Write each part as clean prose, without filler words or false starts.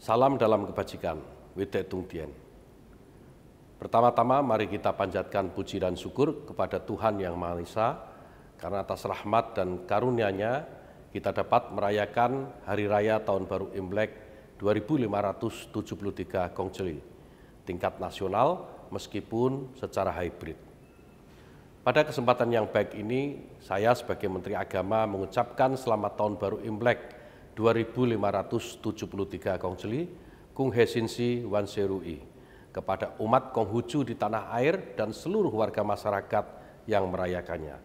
Salam dalam kebajikan, Wedek Tung Dien. Pertama-tama mari kita panjatkan puji dan syukur kepada Tuhan Yang Maha Esa, karena atas rahmat dan karunia-Nya kita dapat merayakan Hari Raya Tahun Baru Imlek 2573 Konghucu, tingkat nasional meskipun secara hybrid. Pada kesempatan yang baik ini, saya sebagai Menteri Agama mengucapkan selamat Tahun Baru Imlek 2573 Kongzili, Gong He Xin Xi, Wan Shi Ru Yi, kepada umat Konghucu di tanah air dan seluruh warga masyarakat yang merayakannya.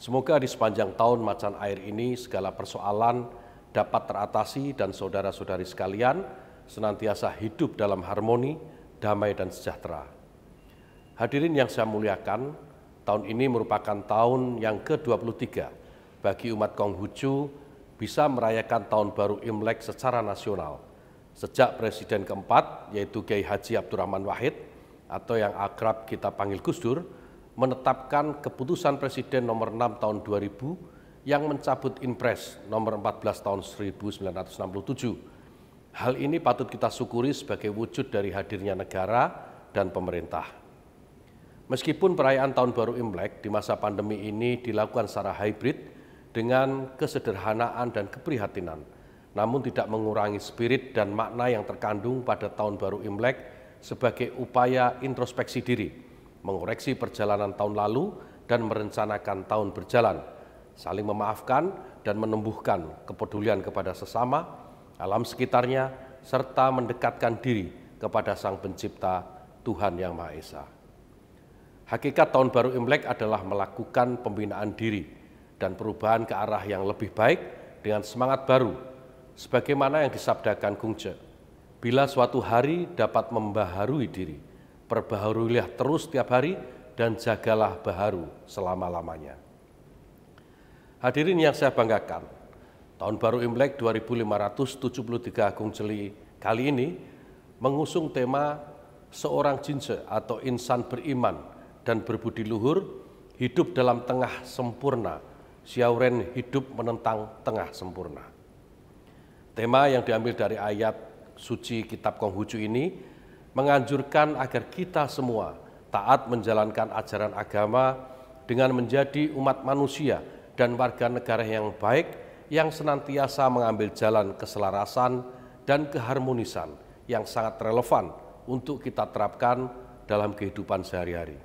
Semoga di sepanjang tahun macan air ini segala persoalan dapat teratasi dan saudara-saudari sekalian senantiasa hidup dalam harmoni, damai dan sejahtera. Hadirin yang saya muliakan, tahun ini merupakan tahun yang ke-23 bagi umat Konghucu bisa merayakan Tahun Baru Imlek secara nasional. Sejak Presiden keempat, yaitu Kyai Haji Abdurrahman Wahid, atau yang akrab kita panggil Gus Dur, menetapkan keputusan Presiden nomor 6 tahun 2000 yang mencabut Impres nomor 14 tahun 1967. Hal ini patut kita syukuri sebagai wujud dari hadirnya negara dan pemerintah. Meskipun perayaan Tahun Baru Imlek di masa pandemi ini dilakukan secara hybrid, dengan kesederhanaan dan keprihatinan, namun tidak mengurangi spirit dan makna yang terkandung pada Tahun Baru Imlek sebagai upaya introspeksi diri, mengoreksi perjalanan tahun lalu dan merencanakan tahun berjalan, saling memaafkan dan menumbuhkan kepedulian kepada sesama, alam sekitarnya, serta mendekatkan diri kepada Sang Pencipta, Tuhan Yang Maha Esa. Hakikat Tahun Baru Imlek adalah melakukan pembinaan diri dan perubahan ke arah yang lebih baik dengan semangat baru, sebagaimana yang disabdakan Kungce. Bila suatu hari dapat membaharui diri, perbaharuilah terus tiap hari dan jagalah baharu selama-lamanya. Hadirin yang saya banggakan, Tahun Baru Imlek 2573 Konghucu kali ini mengusung tema seorang Jinse atau insan beriman dan berbudi luhur hidup dalam tengah sempurna. Xiaoren hidup menentang tengah sempurna. Tema yang diambil dari ayat suci kitab Konghucu ini menganjurkan agar kita semua taat menjalankan ajaran agama dengan menjadi umat manusia dan warga negara yang baik yang senantiasa mengambil jalan keselarasan dan keharmonisan yang sangat relevan untuk kita terapkan dalam kehidupan sehari-hari.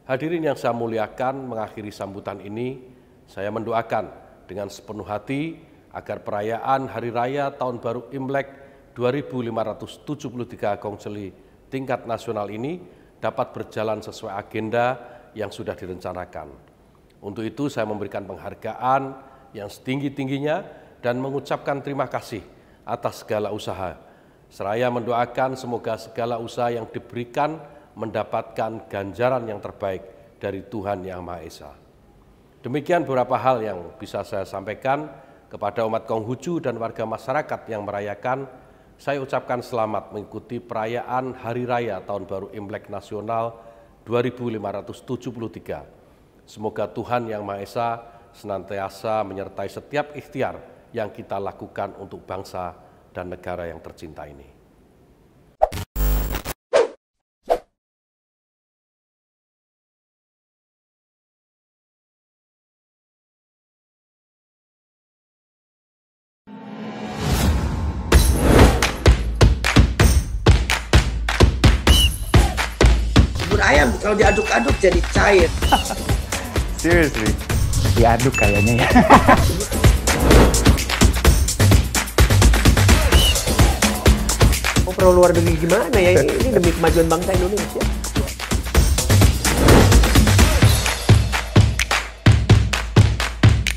Hadirin yang saya muliakan, mengakhiri sambutan ini, saya mendoakan dengan sepenuh hati agar perayaan Hari Raya Tahun Baru Imlek 2573 Konghucu tingkat nasional ini dapat berjalan sesuai agenda yang sudah direncanakan. Untuk itu saya memberikan penghargaan yang setinggi-tingginya dan mengucapkan terima kasih atas segala usaha. Seraya mendoakan semoga segala usaha yang diberikan mendapatkan ganjaran yang terbaik dari Tuhan Yang Maha Esa. Demikian beberapa hal yang bisa saya sampaikan kepada umat Konghucu dan warga masyarakat yang merayakan. Saya ucapkan selamat mengikuti perayaan Hari Raya Tahun Baru Imlek Nasional 2573. Semoga Tuhan Yang Maha Esa senantiasa menyertai setiap ikhtiar yang kita lakukan untuk bangsa dan negara yang tercinta ini. Ayam kalau diaduk-aduk jadi cair. Seriously, diaduk kayaknya ya. Oh, perlu luar negeri gimana ya ini demi kemajuan bangsa Indonesia.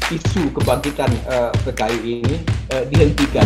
Isu kebangkitan PKI ini dihentikan.